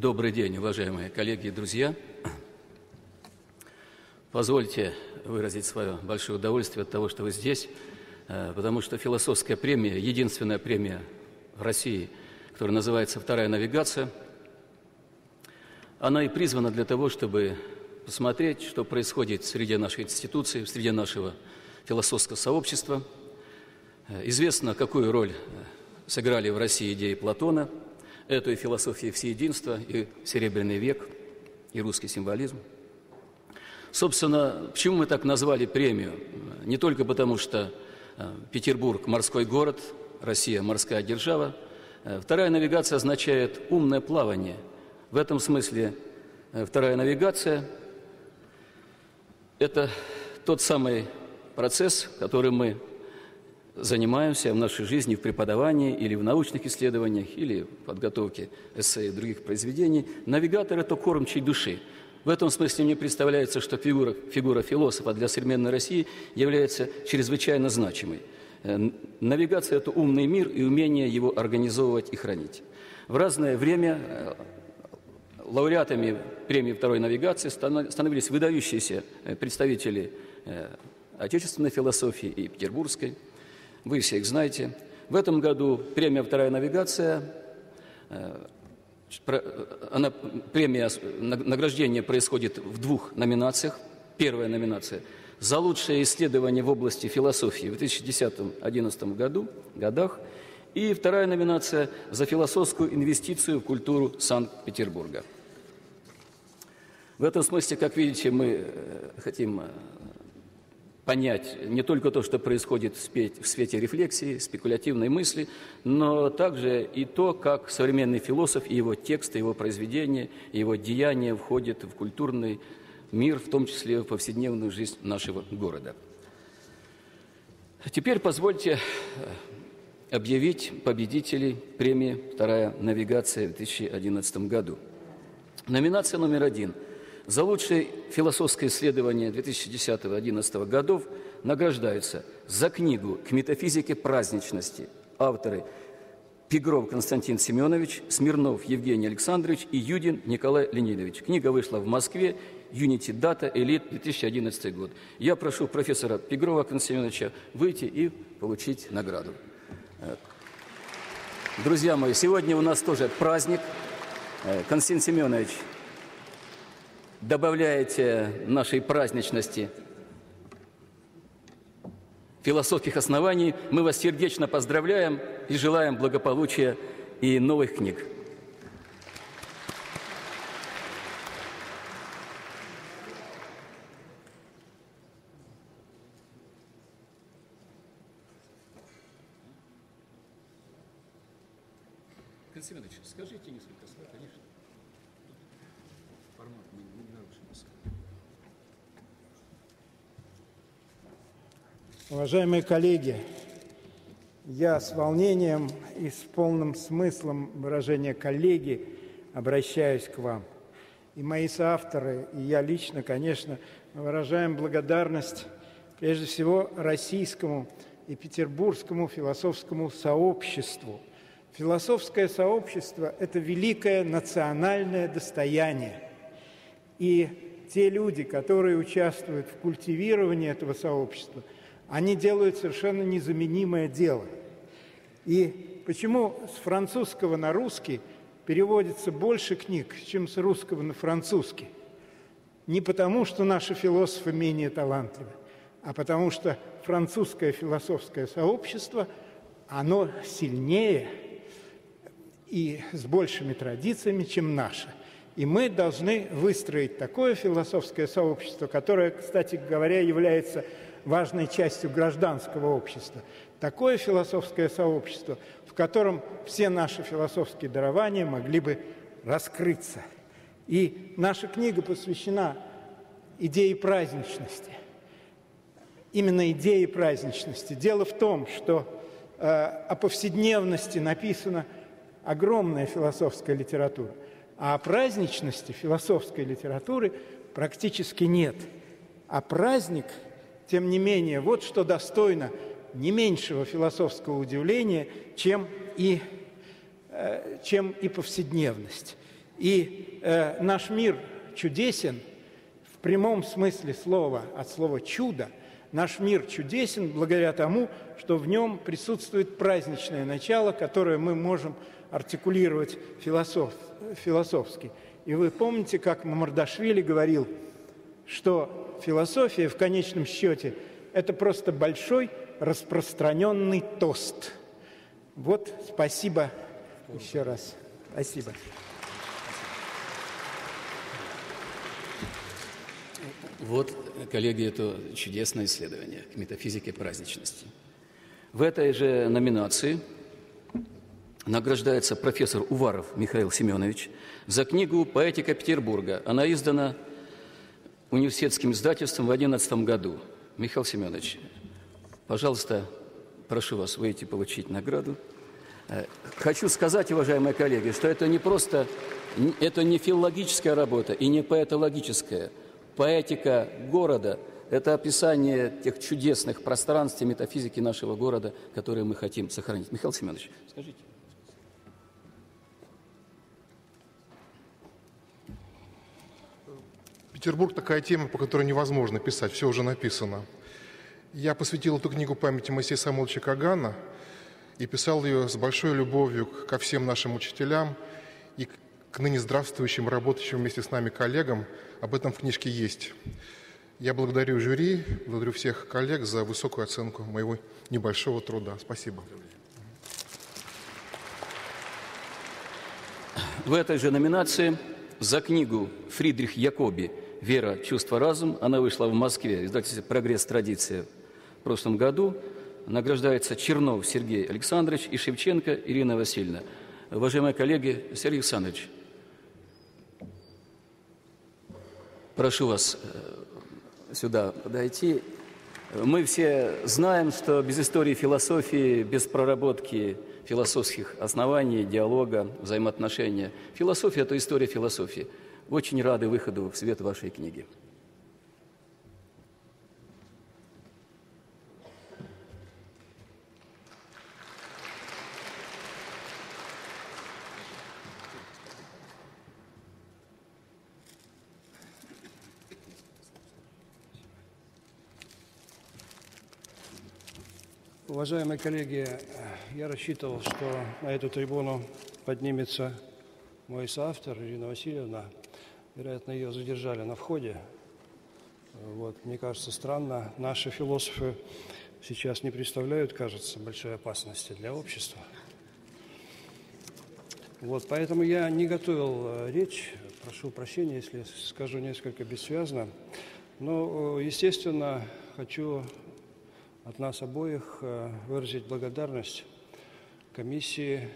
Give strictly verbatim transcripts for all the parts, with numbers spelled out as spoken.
Добрый день, уважаемые коллеги и друзья. Позвольте выразить свое большое удовольствие от того, что вы здесь, потому что философская премия, единственная премия в России, которая называется «Вторая навигация», она и призвана для того, чтобы посмотреть, что происходит среди нашей институции, среди нашего философского сообщества. Известно, какую роль сыграли в России идеи Платона, эту и философию всеединства, и Серебряный век, и русский символизм. Собственно, почему мы так назвали премию? Не только потому, что Петербург – морской город, Россия – морская держава. Вторая навигация означает «умное плавание». В этом смысле вторая навигация – это тот самый процесс, который мы занимаемся в нашей жизни, в преподавании или в научных исследованиях, или в подготовке эссе и других произведений. Навигатор – это кормчий души. В этом смысле мне представляется, что фигура, фигура философа для современной России является чрезвычайно значимой. Навигация – это умный мир и умение его организовывать и хранить. В разное время лауреатами премии «Второй навигации» становились выдающиеся представители отечественной философии и петербургской. Вы все их знаете. В этом году премия «Вторая навигация», она, премия, награждение происходит в двух номинациях. Первая номинация – за лучшее исследование в области философии в две тысячи десятом — две тысячи одиннадцатом годах. И вторая номинация – за философскую инвестицию в культуру Санкт-Петербурга. В этом смысле, как видите, мы хотим понять не только то, что происходит в свете рефлексии, спекулятивной мысли, но также и то, как современный философ и его тексты, его произведения, его деяния входят в культурный мир, в том числе в повседневную жизнь нашего города. Теперь позвольте объявить победителей премии «Вторая навигация» в две тысячи одиннадцатом году. Номинация номер один. За лучшее философское исследование две тысячи десятого — две тысячи одиннадцатого годов награждаются за книгу «К метафизике праздничности» авторы Пигров Константин Семенович, Смирнов Евгений Александрович и Юдин Николай Ленинович. Книга вышла в Москве, Unity Data Elite, две тысячи одиннадцатый год. Я прошу профессора Пигрова Константина Семеновича выйти и получить награду. Друзья мои, сегодня у нас тоже праздник. Константин Семенович, добавляете нашей праздничности философских оснований. Мы вас сердечно поздравляем и желаем благополучия и новых книг. Константин Семенович, скажите несколько слов, конечно. Формат не, не нарушился. Уважаемые коллеги, я с волнением и с полным смыслом выражения «коллеги» обращаюсь к вам. И мои соавторы, и я лично, конечно, выражаем благодарность прежде всего российскому и петербургскому философскому сообществу. Философское сообщество – это великое национальное достояние. И те люди, которые участвуют в культивировании этого сообщества, они делают совершенно незаменимое дело. И почему с французского на русский переводится больше книг, чем с русского на французский? Не потому, что наши философы менее талантливы, а потому что французское философское сообщество, оно сильнее и с большими традициями, чем наше. И мы должны выстроить такое философское сообщество, которое, кстати говоря, является важной частью гражданского общества. Такое философское сообщество, в котором все наши философские дарования могли бы раскрыться. И наша книга посвящена идее праздничности. Именно идее праздничности. Дело в том, что э, о повседневности написано огромная философская литература, а о праздничности философской литературы практически нет. А праздник, тем не менее, вот что достойно не меньшего философского удивления, чем и, э, чем и повседневность. И э, наш мир чудесен в прямом смысле слова, от слова «чудо». Наш мир чудесен благодаря тому, что в нем присутствует праздничное начало, которое мы можем артикулировать философ, философски. И вы помните, как Мамардашвили говорил, что философия в конечном счете – это просто большой распространенный тост. Вот, спасибо еще раз. Спасибо. Вот, коллеги, это чудесное исследование к метафизике праздничности. В этой же номинации награждается профессор Уваров Михаил Семенович за книгу «Поэтика Петербурга». Она издана университетским издательством в две тысячи одиннадцатом году. Михаил Семенович, пожалуйста, прошу вас выйти получить награду. Хочу сказать, уважаемые коллеги, что это не просто, это не филологическая работа и не поэтологическая. Поэтика города – это описание тех чудесных пространств и метафизики нашего города, которые мы хотим сохранить. Михаил Семенович, скажите. Петербург – такая тема, по которой невозможно писать, все уже написано. Я посвятил эту книгу памяти Моисея Самойловича Кагана и писал ее с большой любовью ко всем нашим учителям и к ныне здравствующим, работающим вместе с нами коллегам. Об этом в книжке есть. Я благодарю жюри, благодарю всех коллег за высокую оценку моего небольшого труда. Спасибо. В этой же номинации за книгу Фридрих Якоби «Вера, чувство, разум». Она вышла в Москве, издательство «Прогресс. Традиция» в прошлом году. Награждается Чернов Сергей Александрович и Шевченко Ирина Васильевна. Уважаемые коллеги, Сергей Александрович, прошу вас сюда подойти. Мы все знаем, что без истории философии, без проработки философских оснований, диалога, взаимоотношения, философия – это история философии. Очень рады выходу в свет вашей книги. Уважаемые коллеги, я рассчитывал, что на эту трибуну поднимется мой соавтор Ирина Васильевна. Вероятно, ее задержали на входе. Вот, мне кажется, странно. Наши философы сейчас не представляют, кажется, большой опасности для общества. Вот, поэтому я не готовил речь. Прошу прощения, если скажу несколько бессвязно. Но, естественно, хочу от нас обоих выразить благодарность комиссии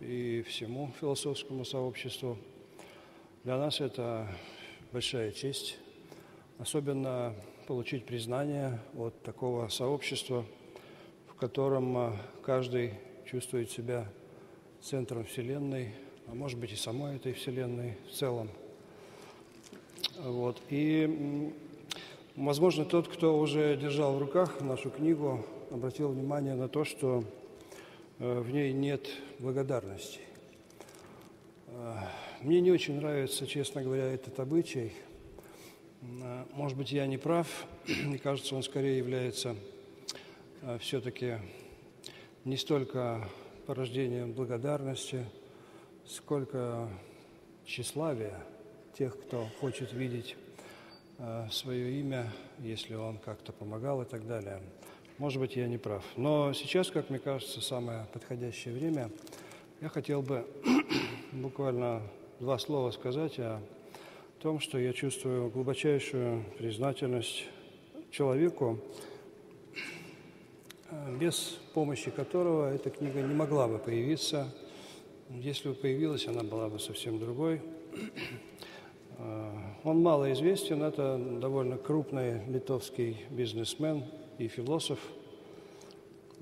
и всему философскому сообществу. Для нас это большая честь, особенно получить признание от такого сообщества, в котором каждый чувствует себя центром Вселенной, а может быть и самой этой Вселенной в целом. Вот. И возможно, тот, кто уже держал в руках нашу книгу, обратил внимание на то, что в ней нет благодарности. Мне не очень нравится, честно говоря, этот обычай. Может быть, я не прав. Мне кажется, он скорее является все-таки не столько порождением благодарности, сколько тщеславия тех, кто хочет видеть свое имя, если он как-то помогал и так далее. Может быть, я не прав. Но сейчас, как мне кажется, самое подходящее время. Я хотел бы буквально два слова сказать о том, что я чувствую глубочайшую признательность человеку, без помощи которого эта книга не могла бы появиться. Если бы появилась, она была бы совсем другой. Он малоизвестен, это довольно крупный литовский бизнесмен и философ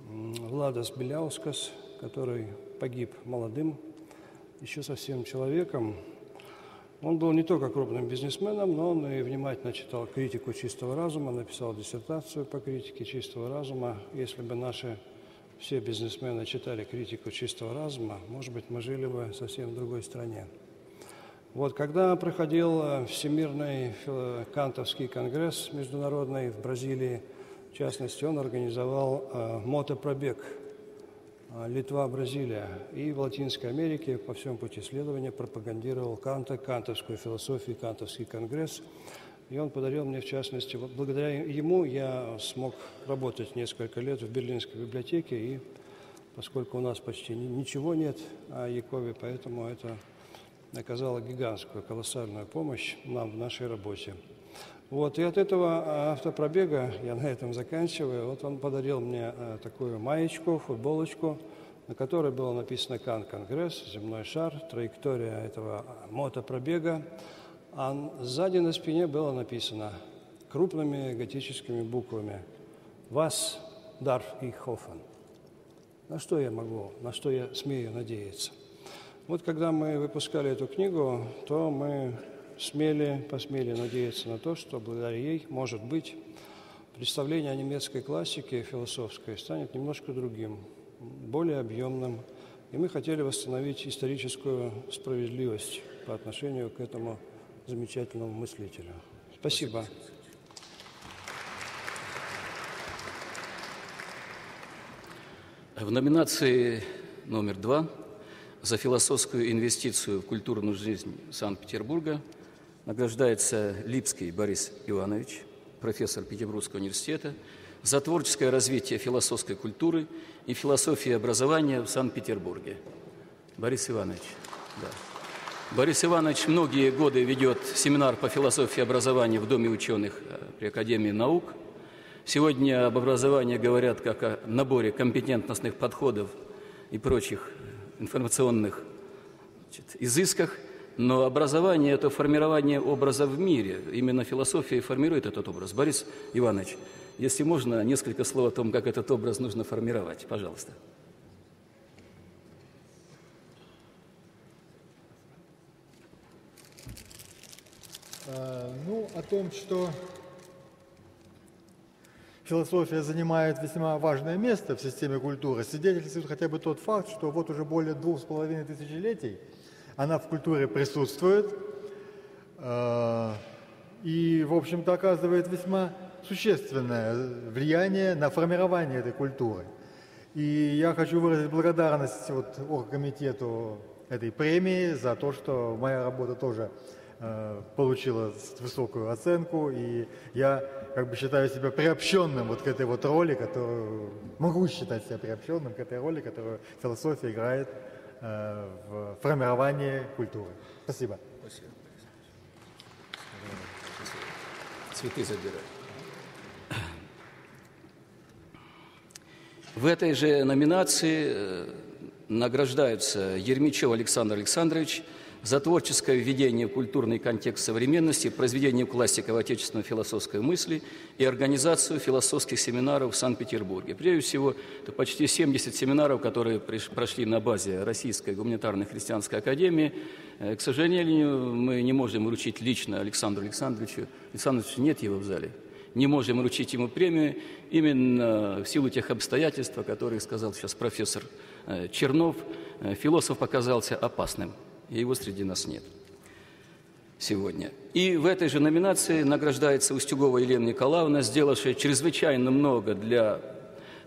Владас Беляускас, который погиб молодым, еще совсем человеком. Он был не только крупным бизнесменом, но он и внимательно читал критику чистого разума, написал диссертацию по критике чистого разума. Если бы наши все бизнесмены читали критику чистого разума, может быть, мы жили бы совсем в другой стране. Вот, когда проходил Всемирный Кантовский конгресс международный в Бразилии, в частности, он организовал э, мотопробег э, Литва-Бразилия, и в Латинской Америке по всем пути следования пропагандировал Канта, кантовскую философию, Кантовский конгресс. И он подарил мне, в частности, вот благодаря ему я смог работать несколько лет в Берлинской библиотеке, и поскольку у нас почти ничего нет о Якове, поэтому это оказало гигантскую, колоссальную помощь нам в нашей работе. Вот, и от этого автопробега, я на этом заканчиваю, вот он подарил мне такую маечку, футболочку, на которой было написано «Кан-конгресс», «Земной шар», траектория этого мотопробега. А сзади на спине было написано крупными готическими буквами «Вас дарф и хофен». На что я могу, на что я смею надеяться? Вот когда мы выпускали эту книгу, то мы смели, посмели надеяться на то, что благодаря ей, может быть, представление о немецкой классике философской станет немножко другим, более объемным. И мы хотели восстановить историческую справедливость по отношению к этому замечательному мыслителю. Спасибо. В номинации номер два за философскую инвестицию в культурную жизнь Санкт-Петербурга награждается Липский Борис Иванович, профессор Петербургского университета, за творческое развитие философской культуры и философии образования в Санкт-Петербурге. Борис Иванович. Да. Борис Иванович многие годы ведет семинар по философии образования в Доме ученых при Академии наук. Сегодня об образовании говорят как о наборе компетентностных подходов и прочих информационных, значит, изысках, но образование – это формирование образа в мире. Именно философия формирует этот образ. Борис Иванович, если можно, несколько слов о том, как этот образ нужно формировать. Пожалуйста. Ну, о том, что философия занимает весьма важное место в системе культуры, свидетельствует хотя бы тот факт, что вот уже более двух с половиной тысячелетий она в культуре присутствует и, в общем-то, оказывает весьма существенное влияние на формирование этой культуры. И я хочу выразить благодарность вот оргкомитету этой премии за то, что моя работа тоже получила высокую оценку, и я как бы считаю себя приобщенным вот к этой вот роли, которую могу считать себя приобщенным к этой роли, которую философия играет э, в формировании культуры. Спасибо. Спасибо. Цветы забираю. В этой же номинации награждаются Ермичев Александр Александрович за творческое введение в культурный контекст современности, произведение классиков отечественной философской мысли и организацию философских семинаров в Санкт-Петербурге. Прежде всего, это почти семьдесят семинаров, которые прошли на базе Российской гуманитарно-христианской академии. К сожалению, мы не можем вручить лично Александру Александровичу. Александровичу нет его в зале. Не можем вручить ему премию именно в силу тех обстоятельств, о которых сказал сейчас профессор Чернов. Философ оказался опасным. И его среди нас нет сегодня. И в этой же номинации награждается Устюгова Елена Николаевна, сделавшая чрезвычайно много для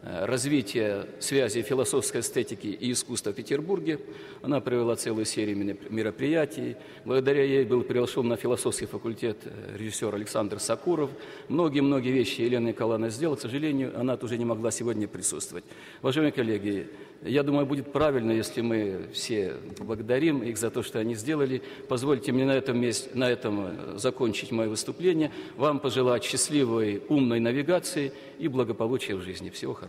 развития связи философской эстетики и искусства в Петербурге. Она провела целую серию мероприятий. Благодаря ей был приглашен на философский факультет режиссер Александр Сокуров. Многие-многие вещи Елена Николаевна сделала. К сожалению, она уже не могла сегодня присутствовать. Уважаемые коллеги, я думаю, будет правильно, если мы все поблагодарим их за то, что они сделали. Позвольте мне на этом, месте, на этом закончить мое выступление. Вам пожелать счастливой, умной навигации и благополучия в жизни. Всего хорошего.